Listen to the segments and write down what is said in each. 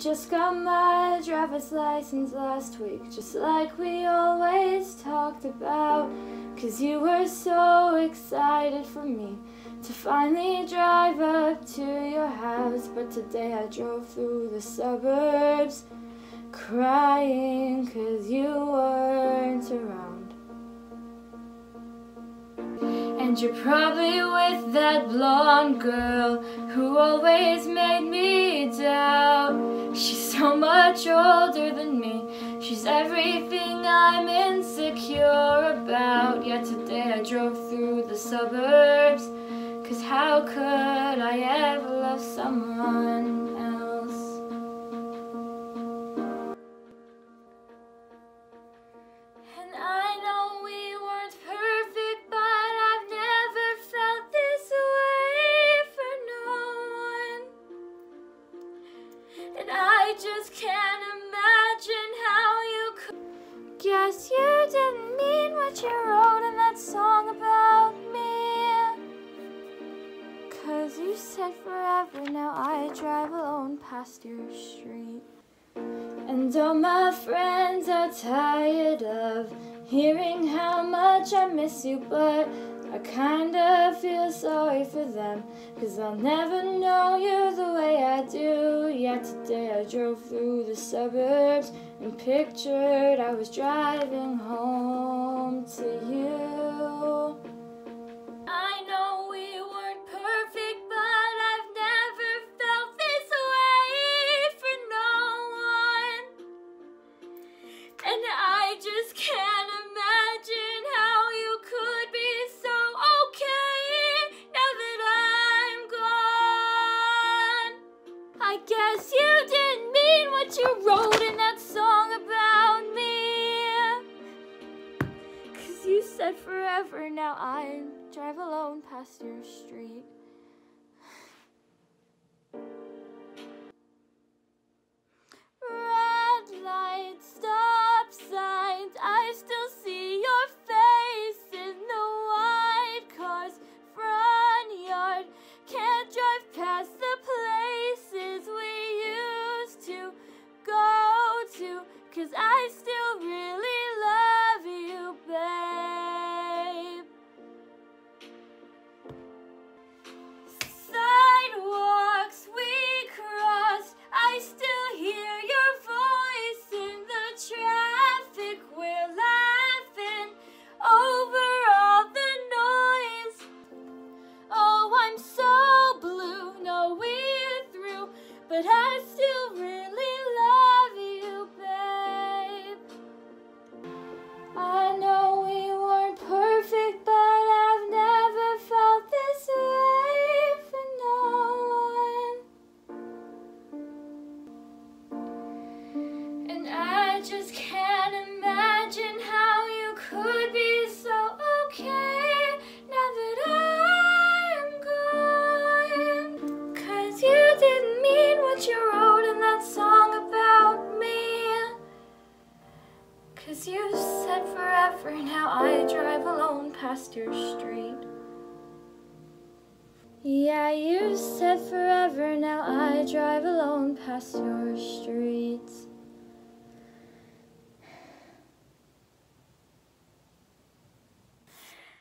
Just got my driver's license last week, just like we always talked about, 'cause you were so excited for me to finally drive up to your house. But today I drove through the suburbs crying 'cause you weren't around. And you're probably with that blonde girl who always made me doubt. She's so much older than me, she's everything I'm insecure about. Yet today I drove through the suburbs, 'cause how could I ever love someone else? And I know we weren't perfect, but I've never felt this way for no one. And I just can't imagine how you could. Guess you didn't mean what you wrote in that song about me, 'cause you said forever, now I drive alone past your street. And all my friends are tired of hearing how much I miss you, but I kinda feel sorry for them, 'cause I'll never know you the way I do. Yet today I drove through the suburbs and pictured I was driving home to you. I know we weren't perfect, but I've never felt this way for no one. And I just can't imagine how you could be so okay now that I'm gone. I guess you didn't mean what you wrote in that song about me, 'cause you said forever, now I drive alone past your street. Red lights, stop signs, I still see your face in the white car's front yard. Can't drive past the places we used to go to, 'cause I still really love you, babe. You said forever, now I drive alone past your street. Yeah, you said forever, now I drive alone past your street.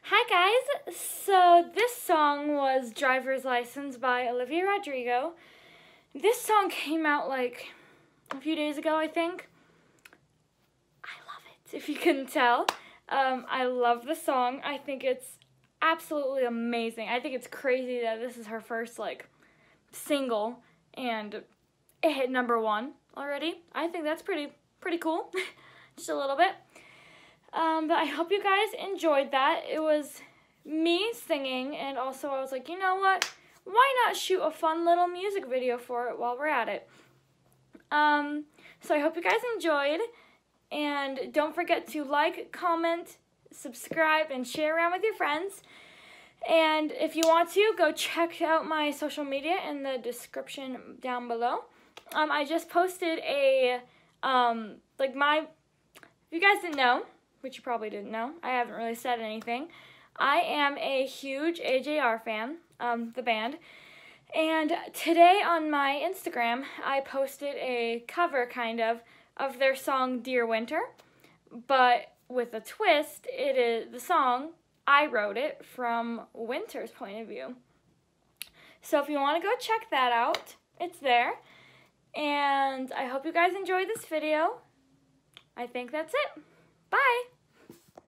Hi guys, so this song was Driver's License by Olivia Rodrigo. This song came out like a few days ago, I think. If you couldn't tell, I love the song. I think it's absolutely amazing. I think it's crazy that this is her first like single and it hit #1 already. I think that's pretty cool, just a little bit. But I hope you guys enjoyed that. It was me singing, and also I was like, you know what? Why not shoot a fun little music video for it while we're at it? So I hope you guys enjoyed. And don't forget to like, comment, subscribe, and share around with your friends. And if you want to, go check out my social media in the description down below. I just posted a, like my, if you guys didn't know, which you probably didn't know, I haven't really said anything, I am a huge AJR fan, the band. And today on my Instagram, I posted a cover, kind of their song Dear Winter, but with a twist. It is the song, I wrote it from Winter's point of view. So if you want to go check that out, it's there. And I hope you guys enjoyed this video. I think that's it. Bye!